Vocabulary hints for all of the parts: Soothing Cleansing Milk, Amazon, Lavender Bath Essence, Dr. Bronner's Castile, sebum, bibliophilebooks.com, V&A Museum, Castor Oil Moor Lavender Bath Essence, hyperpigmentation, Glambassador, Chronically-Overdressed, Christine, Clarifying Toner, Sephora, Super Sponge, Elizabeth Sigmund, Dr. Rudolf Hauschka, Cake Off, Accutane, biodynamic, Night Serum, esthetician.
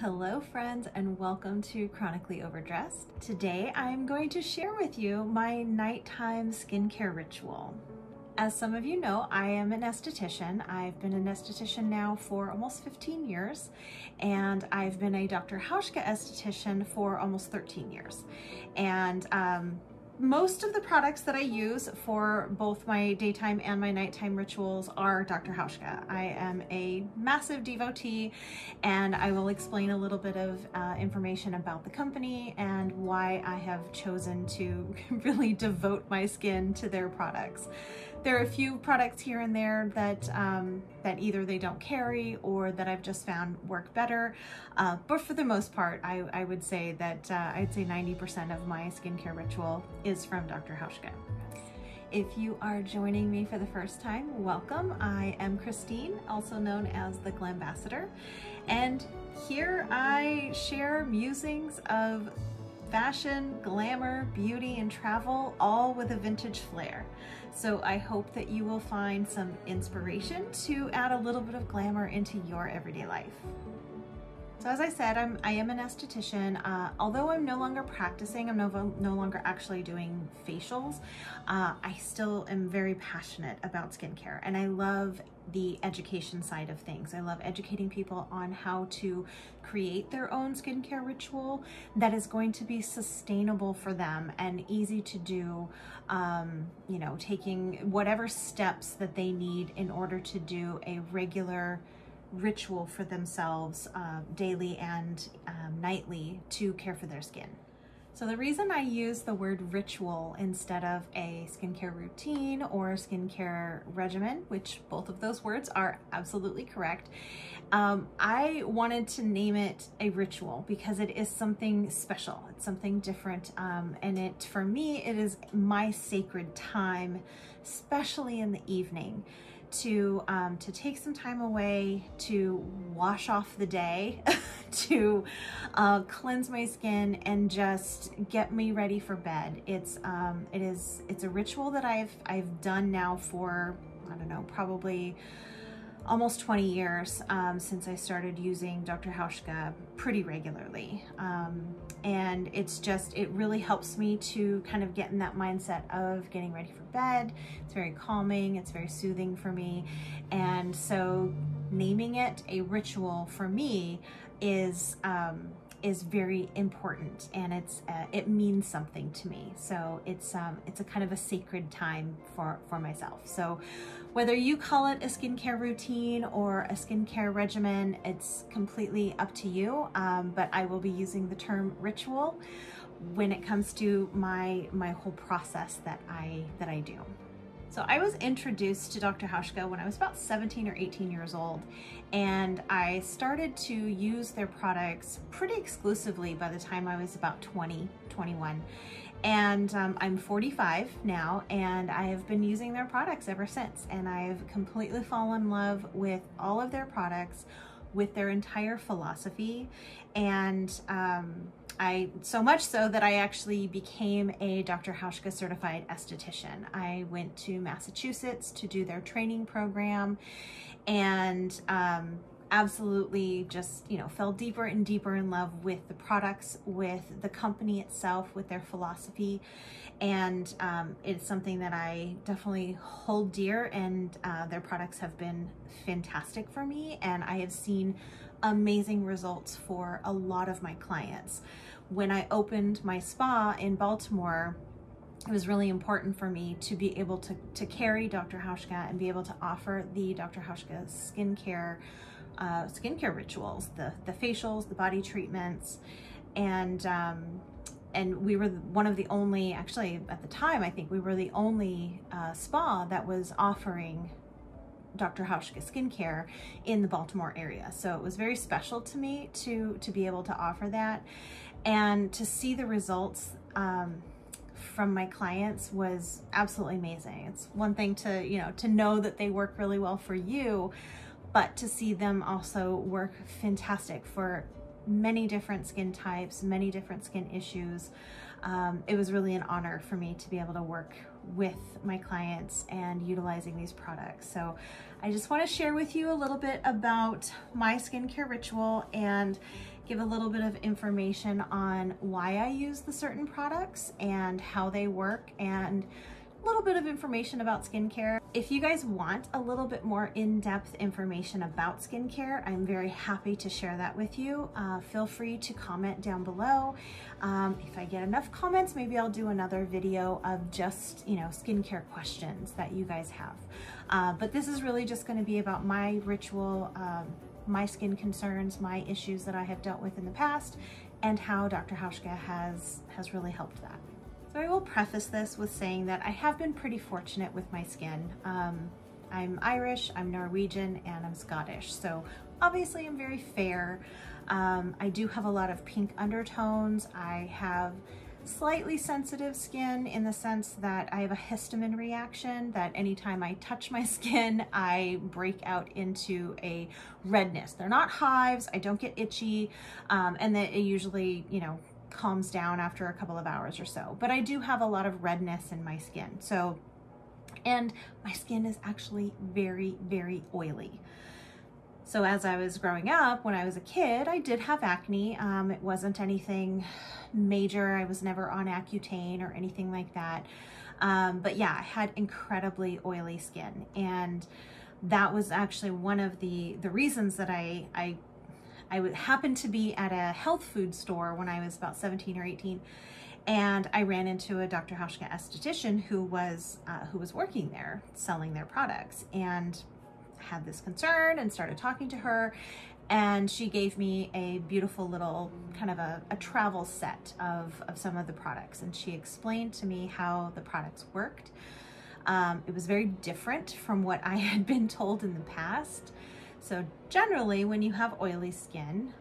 Hello friends, and welcome to Chronically Overdressed. Today I'm going to share with you my nighttime skincare ritual. As some of you know, I am an esthetician. I've been an esthetician now for almost 15 years, and I've been a Dr. Hauschka esthetician for almost 13 years. And most of the products that I use for both my daytime and my nighttime rituals are Dr. Hauschka. I am a massive devotee, and I will explain a little bit of information about the company and why I have chosen to really devote my skin to their products. There are a few products here and there that that either they don't carry or that I've just found work better, but for the most part, I would say that I'd say 90% of my skincare ritual is from Dr. Hauschka. If you are joining me for the first time, welcome. I am Christine, also known as the Glambassador, and here I share musings of fashion, glamour, beauty, and travel, all with a vintage flair. So I hope that you will find some inspiration to add a little bit of glamour into your everyday life. So as I said, I am an esthetician. Although I'm no longer practicing, I'm no longer actually doing facials, I still am very passionate about skincare, and I love the education side of things. I love educating people on how to create their own skincare ritual that is going to be sustainable for them and easy to do, you know, taking whatever steps that they need in order to do a regular ritual for themselves daily and nightly to care for their skin. So the reason I use the word ritual instead of a skincare routine or skincare regimen, which both of those words are absolutely correct, I wanted to name it a ritual because it is something special. It's something different, and it, for me, it is my sacred time, especially in the evening, to take some time away, to wash off the day, to cleanse my skin and just get me ready for bed. It's a ritual that I've done now for, I don't know, probably almost 20 years since I started using Dr. Hauschka pretty regularly. And it's just, it really helps me to kind of get in that mindset of getting ready for bed. It's very calming, it's very soothing for me. And so naming it a ritual for me is very important, and it's it means something to me. So it's a kind of a sacred time for myself. So whether you call it a skincare routine or a skincare regimen, it's completely up to you, but I will be using the term ritual when it comes to my whole process that I do. So I was introduced to Dr. Hauschka when I was about 17 or 18 years old, and I started to use their products pretty exclusively by the time I was about 20, 21. And I'm 45 now, and I have been using their products ever since, and I've completely fallen in love with all of their products, with their entire philosophy, and so much so that I actually became a Dr. Hauschka certified esthetician. I went to Massachusetts to do their training program, and absolutely just, you know, fell deeper and deeper in love with the products, with the company itself, with their philosophy. And it's something that I definitely hold dear, and their products have been fantastic for me, and I have seen amazing results for a lot of my clients. When I opened my spa in Baltimore, it was really important for me to be able to carry Dr. Hauschka and be able to offer the Dr. Hauschka skincare rituals, the facials, the body treatments, and we were one of the only, actually at the time, I think we were the only spa that was offering Dr. Hauschka skincare in the Baltimore area. So it was very special to me to be able to offer that, and to see the results from my clients was absolutely amazing. It's one thing to, you know that they work really well for you, but to see them also work fantastic for many different skin types, many different skin issues, it was really an honor for me to be able to work with my clients and utilizing these products. So I just want to share with you a little bit about my skincare ritual and give a little bit of information on why I use the certain products and how they work, and a little bit of information about skincare. If you guys want a little bit more in-depth information about skincare, I'm very happy to share that with you. Feel free to comment down below. If I get enough comments, maybe I'll do another video of just, you know, skincare questions that you guys have. But this is really just going to be about my ritual, my skin concerns, my issues that I have dealt with in the past, and how Dr. Hauschka has really helped that. So I will preface this with saying that I have been pretty fortunate with my skin. I'm Irish, I'm Norwegian, and I'm Scottish, so obviously I'm very fair. I do have a lot of pink undertones. I have slightly sensitive skin in the sense that I have a histamine reaction, that anytime I touch my skin, I break out into a redness. They're not hives, I don't get itchy, and that it usually, you know, calms down after a couple of hours or so. But I do have a lot of redness in my skin. So, and my skin is actually very, very oily. So as I was growing up, when I was a kid, I did have acne. It wasn't anything major. I was never on Accutane or anything like that. But yeah, I had incredibly oily skin. And that was actually one of the reasons that I happened to be at a health food store when I was about 17 or 18. And I ran into a Dr. Hauschka esthetician who was working there selling their products. And had this concern and started talking to her, and she gave me a beautiful little kind of a travel set of some of the products, and she explained to me how the products worked. It was very different from what I had been told in the past. So generally when you have oily skin,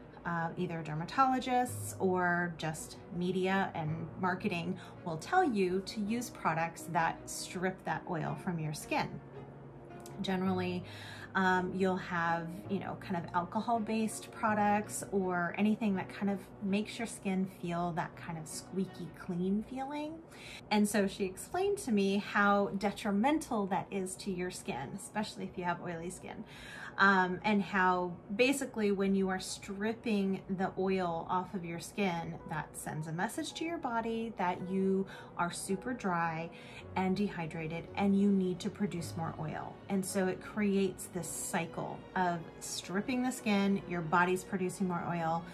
either dermatologists or just media and marketing will tell you to use products that strip that oil from your skin. Generally, you'll have, you know, kind of alcohol-based products or anything that kind of makes your skin feel that kind of squeaky clean feeling. And so she explained to me how detrimental that is to your skin, especially if you have oily skin, and how basically when you are stripping the oil off of your skin, that sends a message to your body that you are super dry and dehydrated and you need to produce more oil. And so it creates this cycle of stripping the skin, your body's producing more oil,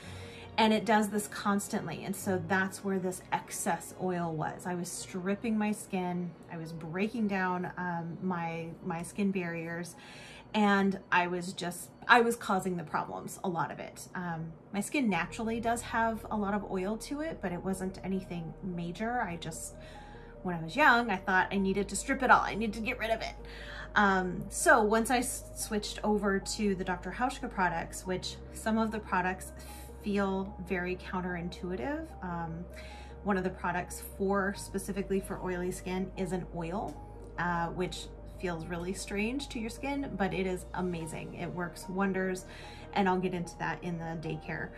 and it does this constantly. And so that's where this excess oil was. I was stripping my skin, I was breaking down my skin barriers, and I was causing the problems, a lot of it. My skin naturally does have a lot of oil to it, but it wasn't anything major. When I was young, I thought I needed to strip it all. I needed to get rid of it. So once I switched over to the Dr. Hauschka products, which some of the products feel very counterintuitive. One of the products specifically for oily skin is an oil, which feels really strange to your skin, but it is amazing. It works wonders. And I'll get into that in the daycare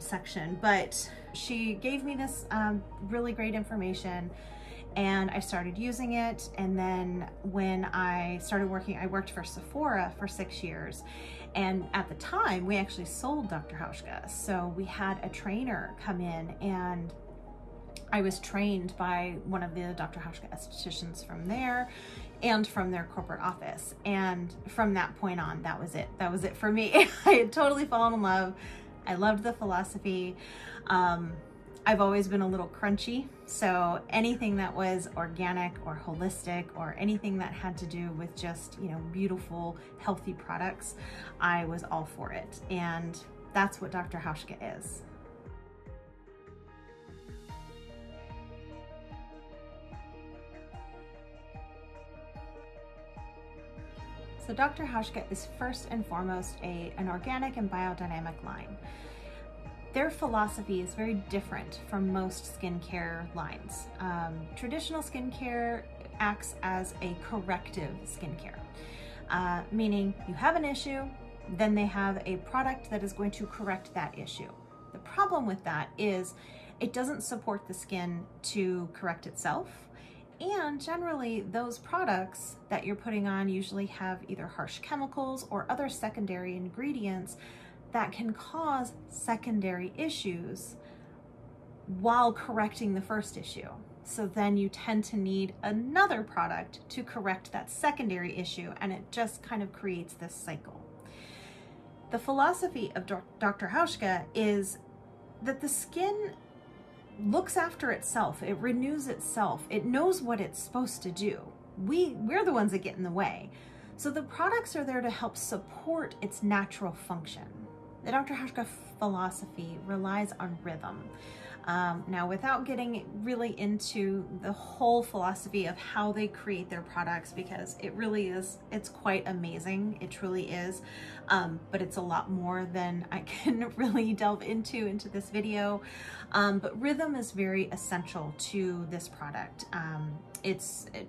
section. But she gave me this really great information, and I started using it. And then when I started working, I worked for Sephora for 6 years. And at the time we actually sold Dr. Hauschka. So we had a trainer come in, and I was trained by one of the Dr. Hauschka estheticians from there and from their corporate office. And from that point on, that was it. That was it for me. I had totally fallen in love. I loved the philosophy. I've always been a little crunchy, so anything that was organic or holistic or anything that had to do with just, you know, beautiful, healthy products, I was all for it. And that's what Dr. Hauschka is. So Dr. Hauschka is first and foremost an organic and biodynamic line. Their philosophy is very different from most skincare lines. Traditional skincare acts as a corrective skincare, meaning you have an issue, then they have a product that is going to correct that issue. The problem with that is it doesn't support the skin to correct itself, And generally those products that you're putting on usually have either harsh chemicals or other secondary ingredients that can cause secondary issues while correcting the first issue. So then you tend to need another product to correct that secondary issue, and it just kind of creates this cycle. The philosophy of Dr. Hauschka is that the skin looks after itself, it renews itself, it knows what it's supposed to do. We're the ones that get in the way. So the products are there to help support its natural function. The Dr. Hauschka philosophy relies on rhythm. Now, without getting really into the whole philosophy of how they create their products, because it really is, it's quite amazing. It truly is. But it's a lot more than I can really delve into this video. But rhythm is very essential to this product.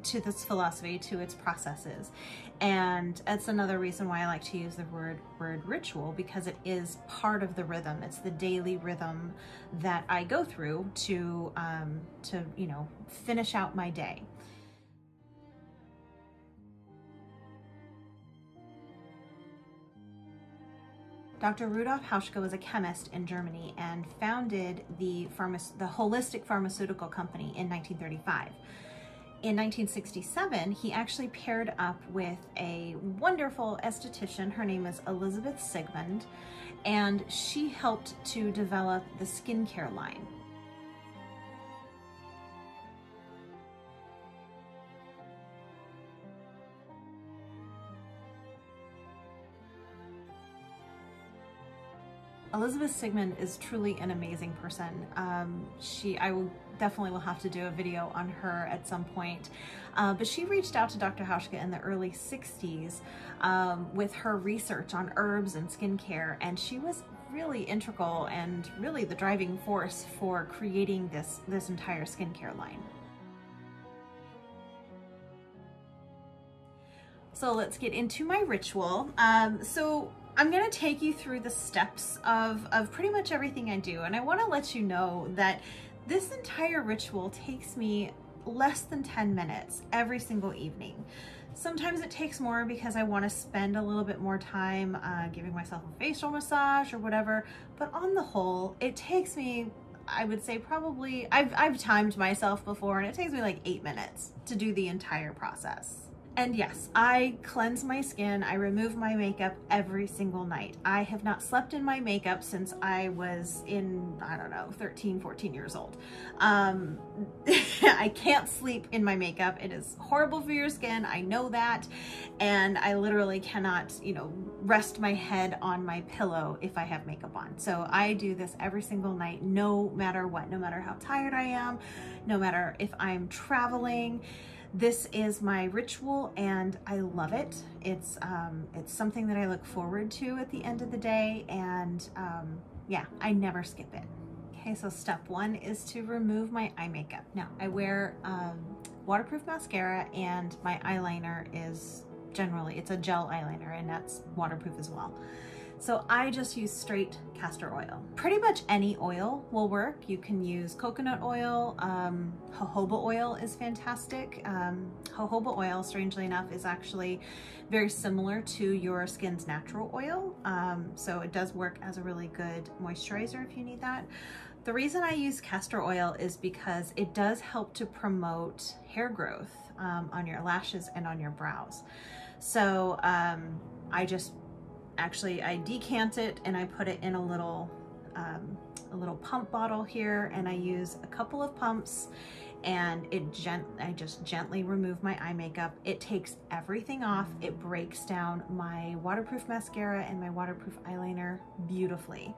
To this philosophy, to its processes. And that's another reason why I like to use the word ritual, because it is part of the rhythm. It's the daily rhythm that I go through to finish out my day. Dr. Rudolf Hauschka was a chemist in Germany and founded the holistic pharmaceutical company in 1935. In 1967, he actually paired up with a wonderful esthetician. Her name is Elizabeth Sigmund, and she helped to develop the skincare line. Elizabeth Sigmund is truly an amazing person. I will definitely have to do a video on her at some point. But she reached out to Dr. Hauschka in the early 60s with her research on herbs and skincare, and she was really integral and really the driving force for creating this entire skincare line. So let's get into my ritual. So I'm gonna take you through the steps of pretty much everything I do, and I wanna let you know that this entire ritual takes me less than 10 minutes every single evening. Sometimes it takes more because I wanna spend a little bit more time giving myself a facial massage or whatever, but on the whole, it takes me, I would say probably, I've timed myself before, and it takes me like 8 minutes to do the entire process. And yes, I cleanse my skin, I remove my makeup every single night. I have not slept in my makeup since I was in, I don't know, 13, 14 years old. I can't sleep in my makeup. It is horrible for your skin, I know that. And I literally cannot, rest my head on my pillow if I have makeup on. So I do this every single night, no matter what, no matter how tired I am, no matter if I'm traveling. This is my ritual and I love it. It's something that I look forward to at the end of the day, and yeah, I never skip it. Okay, so step one is to remove my eye makeup. Now, I wear waterproof mascara, and my eyeliner is generally, it's a gel eyeliner, and that's waterproof as well. So I just use straight castor oil. Pretty much any oil will work. You can use coconut oil, jojoba oil is fantastic. Jojoba oil, strangely enough, is actually very similar to your skin's natural oil. So it does work as a really good moisturizer if you need that. The reason I use castor oil is because it does help to promote hair growth on your lashes and on your brows. So I decant it and I put it in a little pump bottle here, and I use a couple of pumps, and I just gently remove my eye makeup. It takes everything off. It breaks down my waterproof mascara and my waterproof eyeliner beautifully.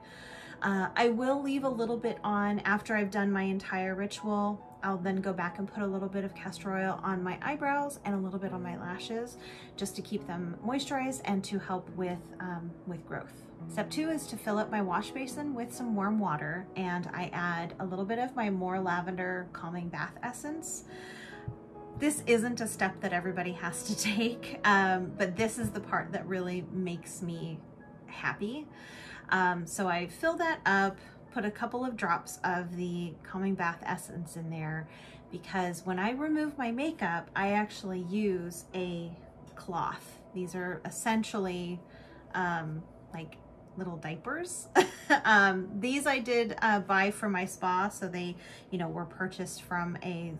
I will leave a little bit on after I've done my entire ritual. I'll then go back and put a little bit of castor oil on my eyebrows and a little bit on my lashes, just to keep them moisturized and to help with growth. Step two is to fill up my wash basin with some warm water, and I add a little bit of my More Lavender Calming Bath Essence. This isn't a step that everybody has to take, but this is the part that really makes me happy. So I fill that up, put a couple of drops of the Calming Bath Essence in there because when I remove my makeup, I actually use a cloth. These are essentially like little diapers. These I did buy from my spa, so they, you know, were purchased from a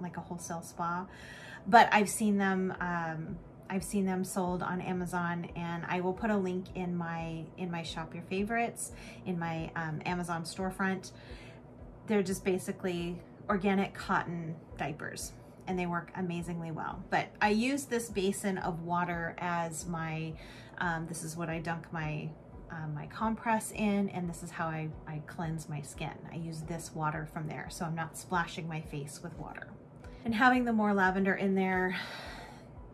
like a wholesale spa. But I've seen them sold on Amazon, and I will put a link in my Shop Your Favorites, in my Amazon storefront. They're just basically organic cotton diapers, and they work amazingly well. But I use this basin of water as my, this is what I dunk my my compress in, and this is how I cleanse my skin. I use this water from there, so I'm not splashing my face with water. And having the more lavender in there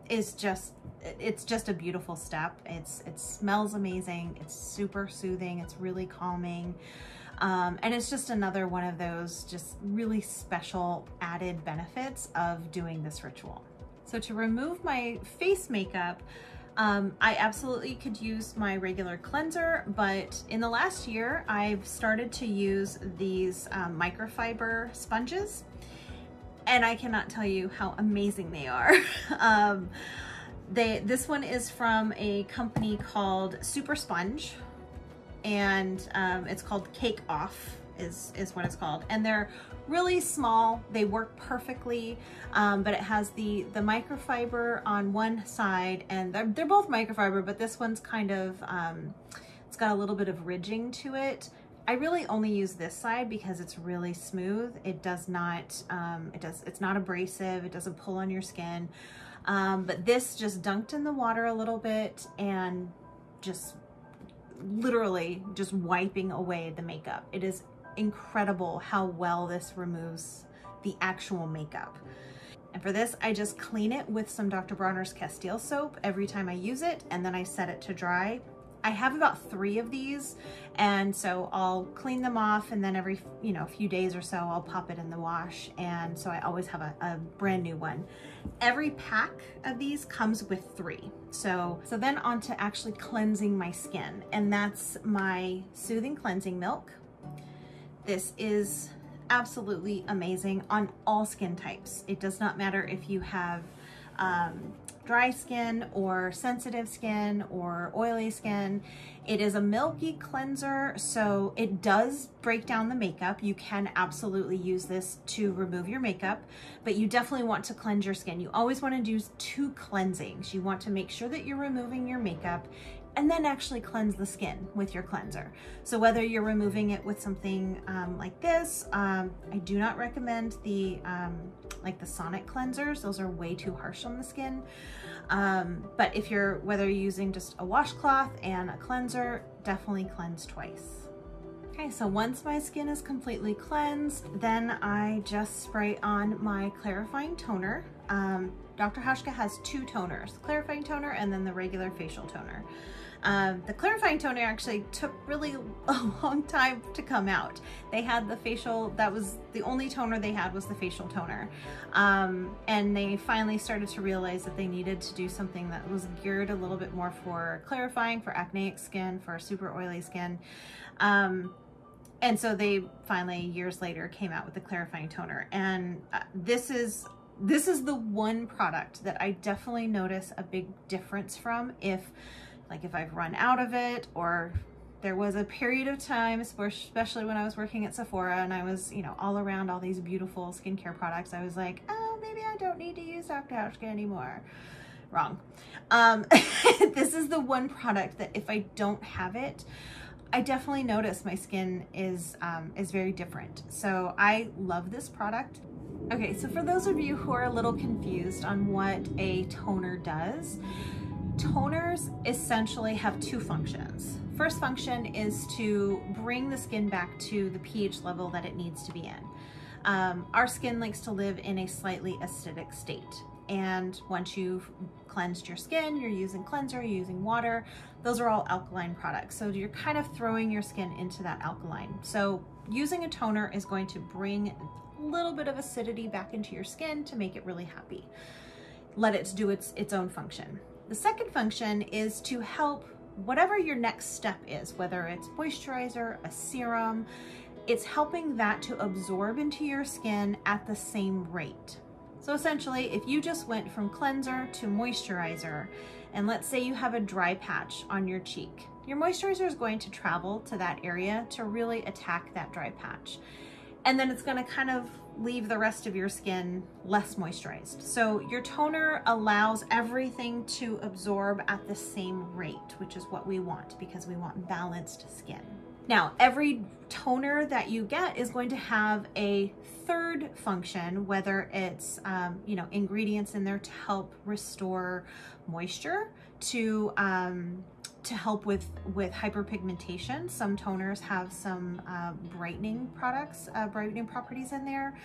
is just, it's just a beautiful step. It smells amazing, it's super soothing, it's really calming. And it's just another one of those just really special added benefits of doing this ritual. So to remove my face makeup, I absolutely could use my regular cleanser, but in the last year, I've started to use these microfiber sponges, and I cannot tell you how amazing they are. This one is from a company called Super Sponge, and it's called Cake Off is what it's called. And they're really small, they work perfectly, but it has the microfiber on one side, and they're both microfiber, but this one's kind of, it's got a little bit of ridging to it. I really only use this side because it's really smooth. It does not, it's not abrasive, it doesn't pull on your skin. But this just dunked in the water a little bit and just literally just wiping away the makeup. It is incredible how well this removes the actual makeup. And for this, I just clean it with some Dr. Bronner's Castile soap every time I use it, and then I set it to dry. I have about 3 of these, and so I'll clean them off, and then every, you know, few days or so, I'll pop it in the wash, and so I always have a brand new one. Every pack of these comes with 3. So then on to actually cleansing my skin, and that's my Soothing Cleansing Milk. This is absolutely amazing on all skin types. It does not matter if you have dry skin or sensitive skin or oily skin. It is a milky cleanser, so it does break down the makeup. You can absolutely use this to remove your makeup, but you definitely want to cleanse your skin. You always want to do 2 cleansings. You want to make sure that you're removing your makeup and then actually cleanse the skin with your cleanser. So whether you're removing it with something like this, I do not recommend the like the sonic cleansers. Those are way too harsh on the skin. But if you're, whether you're using just a washcloth and a cleanser, definitely cleanse twice. Okay, so once my skin is completely cleansed, then I just spray on my clarifying toner. Dr. Hauschka has 2 toners, clarifying toner and then the regular facial toner. The clarifying toner actually took really a long time to come out. They had the facial, that was the only toner they had, was the facial toner. And they finally started to realize that they needed to do something that was geared a little bit more for clarifying, for acneic skin, for super oily skin. And so they finally, years later, came out with the clarifying toner. And this is the one product that I definitely notice a big difference from if I've run out of it, or there was a period of time, especially when I was working at Sephora and I was, you know, all around all these beautiful skincare products. I was like, oh, maybe I don't need to use Dr. Hauschka anymore. Wrong. This is the one product that if I don't have it, I definitely notice my skin is very different. So I love this product. Okay, so for those of you who are a little confused on what a toner does, toners essentially have 2 functions. First function is to bring the skin back to the pH level that it needs to be in. Our skin likes to live in a slightly acidic state. And once you've cleansed your skin, you're using cleanser, you're using water, those are all alkaline products. So you're kind of throwing your skin into that alkaline. So using a toner is going to bring little bit of acidity back into your skin to make it really happy. Let it do its own function. The second function is to help whatever your next step is, whether it's moisturizer, a serum, it's helping that to absorb into your skin at the same rate. So essentially, if you just went from cleanser to moisturizer, and let's say you have a dry patch on your cheek, your moisturizer is going to travel to that area to really attack that dry patch. And then it's going to kind of leave the rest of your skin less moisturized. So your toner allows everything to absorb at the same rate, which is what we want because we want balanced skin. Now, every toner that you get is going to have a third function, whether it's ingredients in there to help restore moisture, to help with hyperpigmentation. Some toners have some brightening properties in there,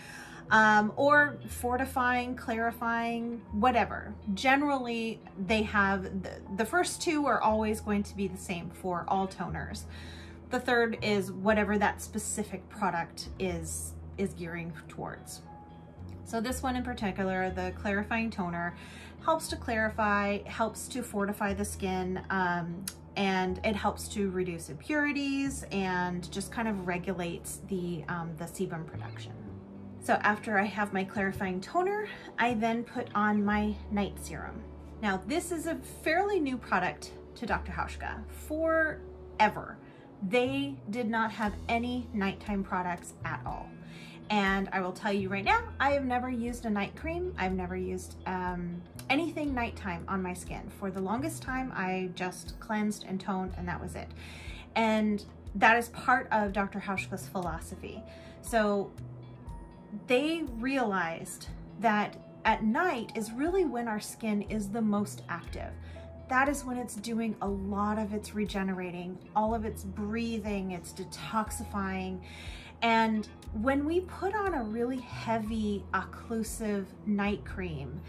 or fortifying, clarifying, whatever. Generally, they have, the first two are always going to be the same for all toners. The third is whatever that specific product is gearing towards. So this one in particular, the Clarifying Toner, helps to clarify, helps to fortify the skin, and it helps to reduce impurities and just kind of regulates the sebum production. So after I have my Clarifying Toner, I then put on my Night Serum. Now this is a fairly new product to Dr. Hauschka. Forever, they did not have any nighttime products at all. And I will tell you right now, I have never used a night cream. I've never used anything nighttime on my skin. For the longest time, I just cleansed and toned and that was it. And that is part of Dr. Hauschka's philosophy. So they realized that at night is really when our skin is the most active. That is when it's doing a lot of its regenerating, all of its breathing, it's detoxifying. And when we put on a really heavy, occlusive night cream,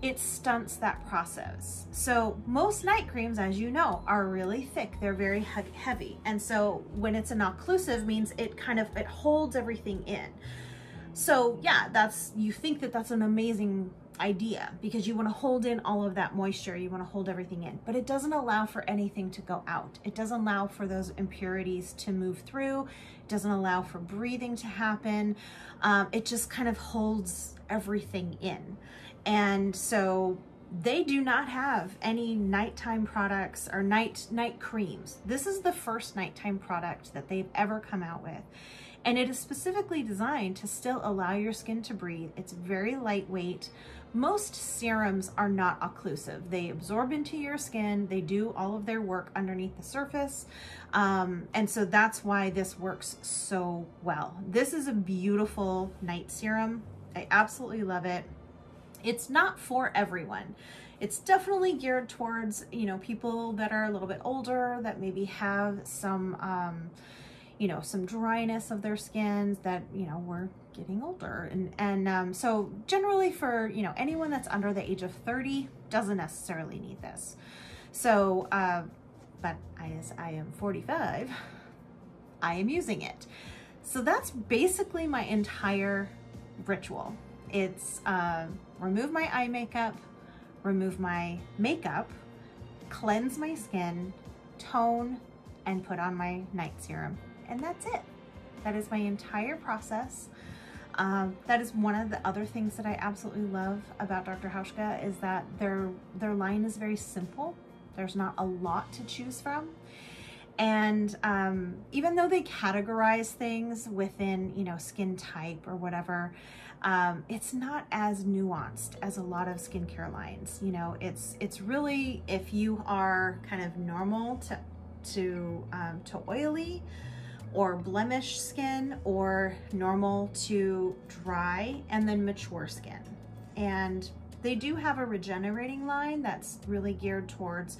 it stunts that process. So most night creams, as you know, are really thick. They're very heavy. And so when it's an occlusive, means it kind of, it holds everything in. So yeah, you think that that's an amazing idea because you want to hold in all of that moisture, you want to hold everything in, but it doesn't allow for anything to go out. It doesn't allow for those impurities to move through. It doesn't allow for breathing to happen. It just kind of holds everything in. And so they do not have any nighttime products or night creams. This is the first nighttime product that they've ever come out with. And it is specifically designed to still allow your skin to breathe. It's very lightweight. Most serums are not occlusive. They absorb into your skin. They do all of their work underneath the surface. And so that's why this works so well. This is a beautiful night serum. I absolutely love it. It's not for everyone. It's definitely geared towards, people that are a little bit older, that maybe have some, some dryness of their skins, that, we're getting older. And so generally for, anyone that's under the age of 30 doesn't necessarily need this. So, but as I am 45, I am using it. So that's basically my entire ritual. It's remove my eye makeup, remove my makeup, cleanse my skin, tone, and put on my night serum. And that's it. That is my entire process. That is one of the other things that I absolutely love about Dr. Hauschka is that their line is very simple. There's not a lot to choose from. And even though they categorize things within, skin type or whatever, it's not as nuanced as a lot of skincare lines. It's really, if you are kind of normal to oily or blemish skin, or normal to dry and then mature skin. And they do have a regenerating line that's really geared towards,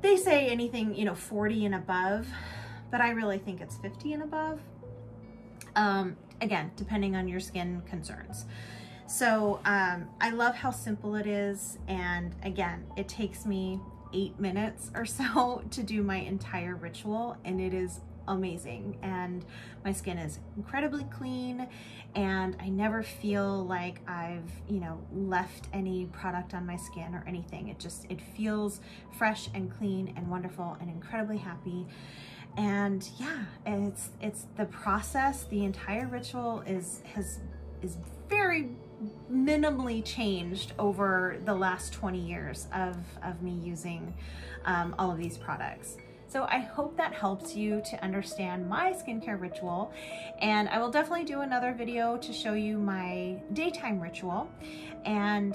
they say anything, 40 and above, but I really think it's 50 and above. Again, depending on your skin concerns. So I love how simple it is. And again, it takes me 8 minutes or so to do my entire ritual, and it is amazing. And my skin is incredibly clean, and I never feel like I've, left any product on my skin or anything. It feels fresh and clean and wonderful and incredibly happy. And yeah, it's the process. The entire ritual is very minimally changed over the last 20 years of me using all of these products. So I hope that helps you to understand my skincare ritual, and I will definitely do another video to show you my daytime ritual. And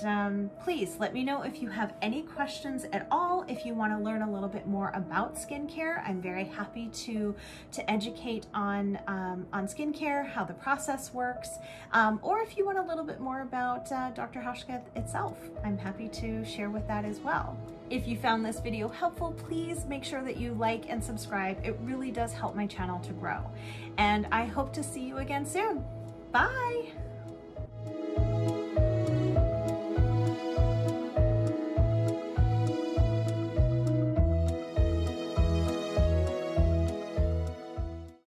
please let me know if you have any questions at all, if you want to learn a little bit more about skincare. I'm very happy to educate on skincare, how the process works, or if you want a little bit more about Dr. Hauschka itself, I'm happy to share with that as well. If you found this video helpful, please make sure that you like and subscribe. It really does help my channel to grow. And I hope to see you again soon. Bye.